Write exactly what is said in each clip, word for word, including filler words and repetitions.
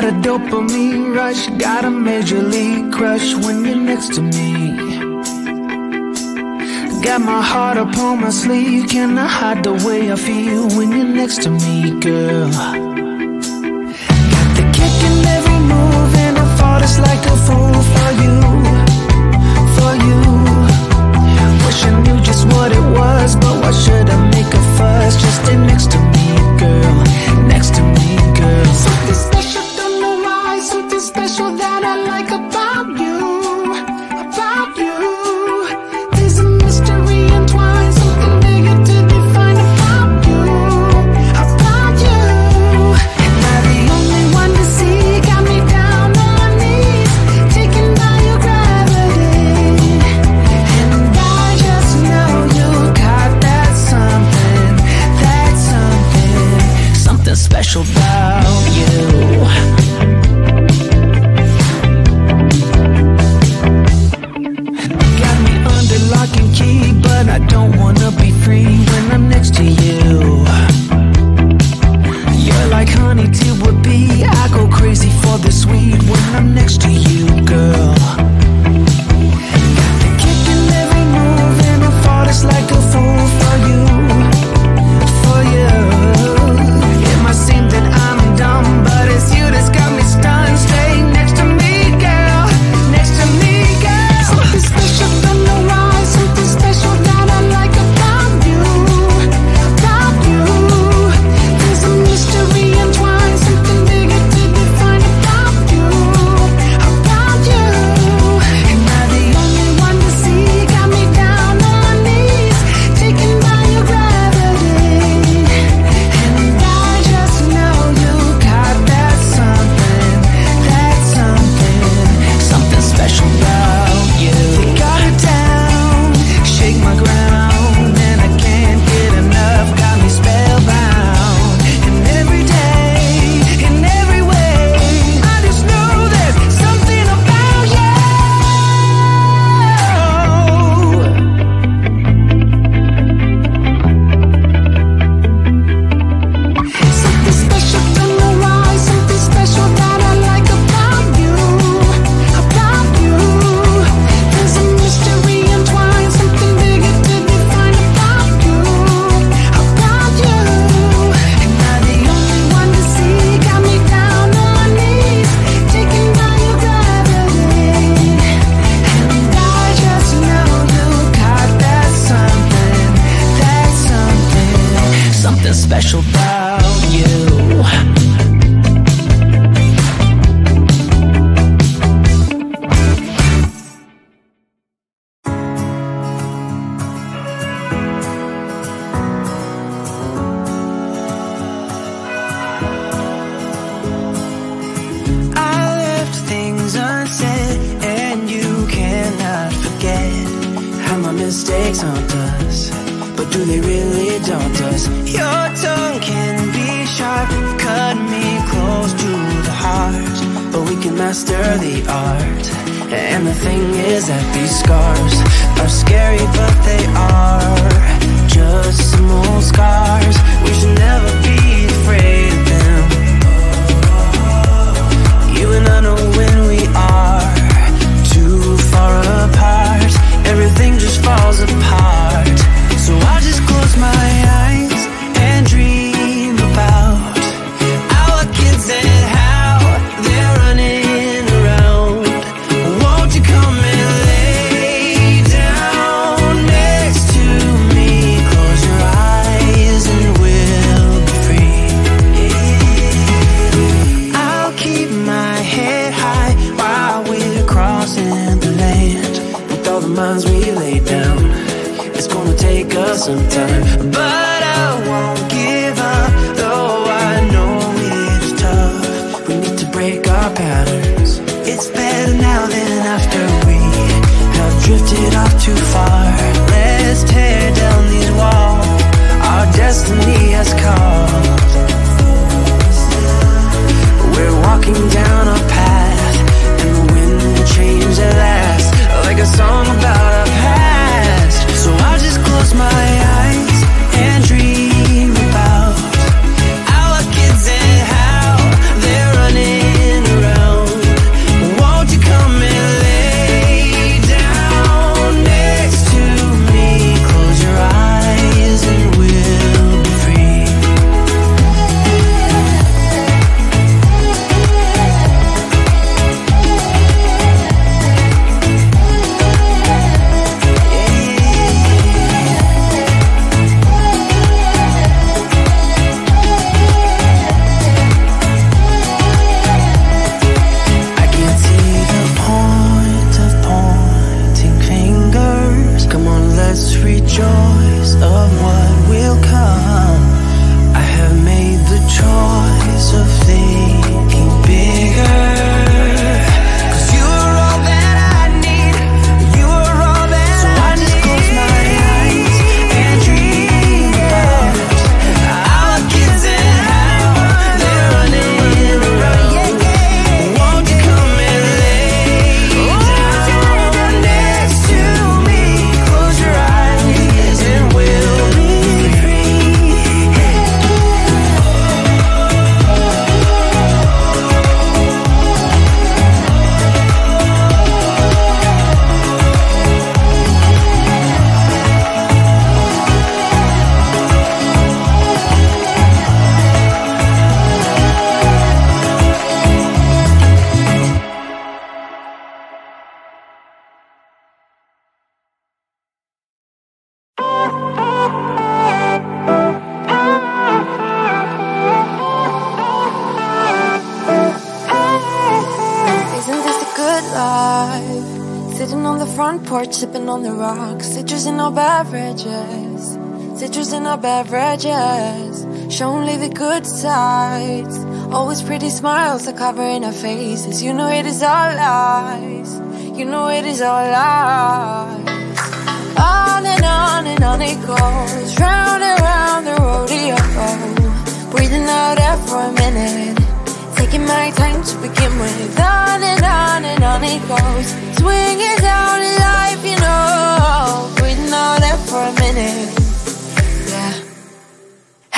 got a dopamine rush, got a major league crush when you're next to me. Got my heart upon my sleeve, cannot hide the way I feel when you're next to me, girl. Got the kick in every move, and I fought us like a fool for you, for you. Wish I knew just what it was, but why should I make a fuss? Just stay next to me, girl, next to me, girl. Something special, don't know why, something special that I like about you, about you. There's a mystery entwined, something bigger to define about you, about you. And now the only one to see, got me down on my knees, taken by your gravity. And I just know you got that something, that something, something special about you. But I don't wanna be free when I'm next to you. You're like honey to a bee, I go crazy for the sweet when I'm next to you, girl. Got the kick in every move, and I fought us like a fool for you, for you. It might seem that I'm dumb, but it's you that's got me stunned. Stay next to me, girl, next to me, girl. Something special from the rise, something special that I like about you, about you. There's a mystery entwined, something bigger to define about you, about you. And now the only one to see, got me down on my knees, taken by your gravity. And I just know you got that something, that something, something special about you. You got it down, shake my ground, and I can't get enough, got me spellbound. And every day, in every way, I just know there's something about you. Something special from the rise, something special that I like about you, about you. There's a mystery entwined, something bigger to define about you, about you. And now the only one to see, got me down on my knees, taken by your gravity. And I just know you got that something, that something, something special about you. I left things unsaid, and you cannot forget how my mistakes haunt us, but do they really daunt us? Your tongue can be sharp, cut me close to the heart, but we can master the art. And the thing is that these scars are scary, but they are just small scars. We should never be afraid of them. You and I know when we are too far apart, everything just falls apart. So I just close my eyes and dream about our kids and how they're running around. Won't you come and lay down next to me? Close your eyes and we'll be free. I'll keep my head high while we're crossing the land, with all the mines we lay down. It's gonna take us some time, but I won't give up, though I know it's tough. We need to break our patterns. It's better now than after we have drifted off too far. Let's tear down these walls, our destiny has called. We're walking down a path, and the wind will change at last, like a song about our past. So I just close my eyes and dream about our kids and how they're running. front porch, sipping on the rocks. Citrus in our beverages, citrus in our beverages. She only the good sides. Always pretty smiles are covering her faces. You know it is all lies. You know it is all lies. On and on and on it goes, round and round the rodeo. Breathing out air for a minute, taking my time to begin with. On and on and on it goes, swinging down in life, you know. Breathing out air for a minute, yeah.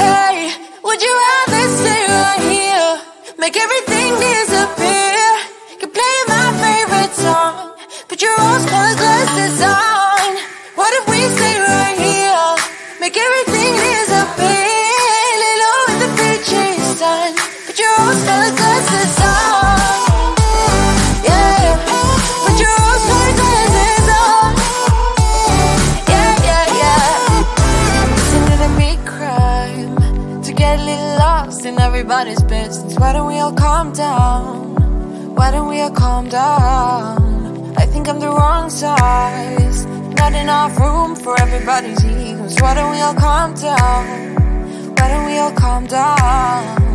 Hey, would you rather stay right here, make everything disappear? Can play my favorite song, put your rose-colored glasses on. What if we stay right here, make everything disappear? Put your rose-colored glasses on, yeah. Put your rose-colored glasses on, yeah, yeah, yeah. It's another big crime to get a little lost in everybody's business. Why don't we all calm down? Why don't we all calm down? I think I'm the wrong size, not enough room for everybody's egos. Why don't we all calm down? Why don't we all calm down?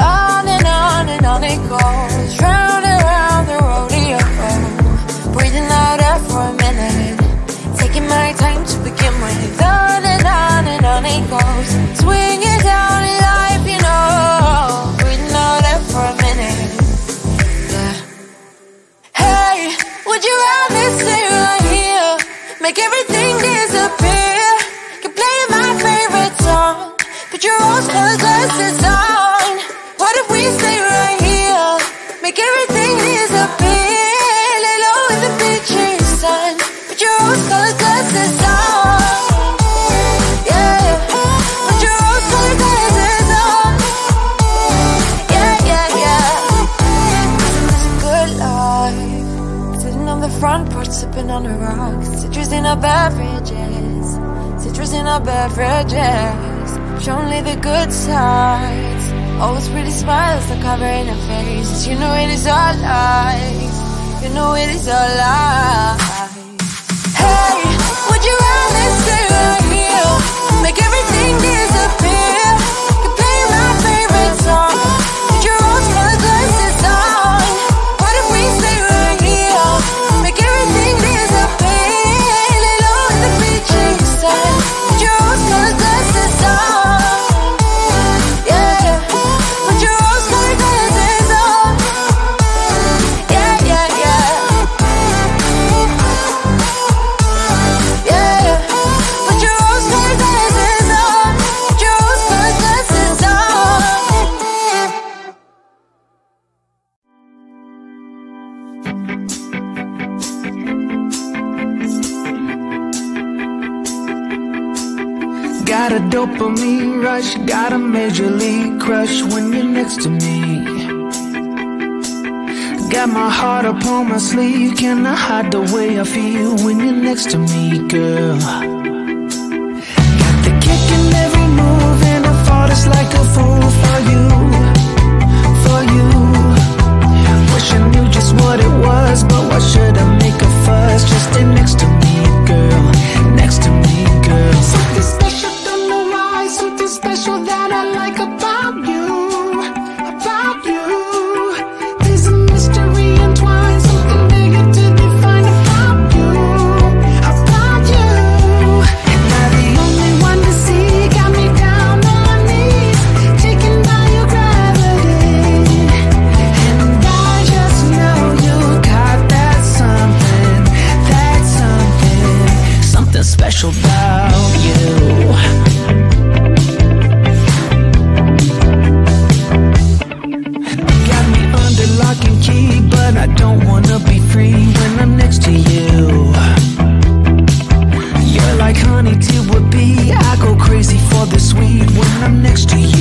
On and on and on it goes, round and round the rodeo. Breathing out air for a minute, taking my time to begin with. On and on and on it goes, swinging down in life, you know. Breathing out air for a minute, yeah. Hey, would you rather stay right here, make everything disappear? Can play my favorite song, put your rose-colored glasses on. What if we stay right here, make everything disappear? Lay low in the beach sun, put your rose-colored glasses on, yeah. Put your rose-colored glasses on, yeah, yeah, yeah. It's a good life, sitting on the front porch, sipping on the rocks. Citrus in our beverages, citrus in our beverages. Show only the good sides. Always pretty smiles that cover in her face. You know it is all lies. You know it is all lies. Hey, would you rather stay right here, make everything disappear? Can play my favorite song, put your rose-colored glasses on. What if we stay right here, make everything disappear? Lay low in the beach sun, put your rose-colored glasses on. Got a dopamine rush, got a major league crush when you're next to me. Got my heart upon my sleeve, cannot hide the way I feel when you're next to me, girl. Got the kick in every move and I fall just like a fool for you, for you. Wish I knew just what it was, but why should I make a fuss? Just stay next to me, girl, next to me, girl. Something special. Something special that I like about you, about you. There's a mystery entwined, something bigger to define about you, about you. And I'm the only one to see, got me down on my knees, taken by your gravity. And I just know you got that something, that something, something special about you. But I don't wanna be free when I'm next to you. You're like honey to a bee, I go crazy for the sweet when I'm next to you.